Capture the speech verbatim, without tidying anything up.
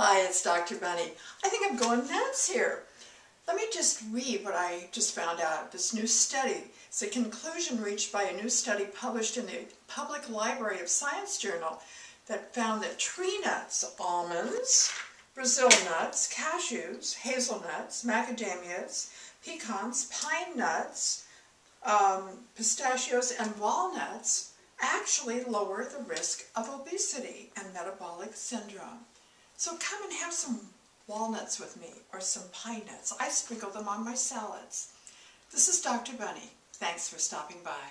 Hi, it's Doctor Bunny. I think I'm going nuts here. Let me just read what I just found out. This new study. It's a conclusion reached by a new study published in the Public Library of Science Journal that found that tree nuts, almonds, Brazil nuts, cashews, hazelnuts, macadamias, pecans, pine nuts, um, pistachios, and walnuts actually lower the risk of obesity and metabolic syndrome. So come and have some walnuts with me, or some pine nuts. I sprinkle them on my salads. This is Doctor Bunny. Thanks for stopping by.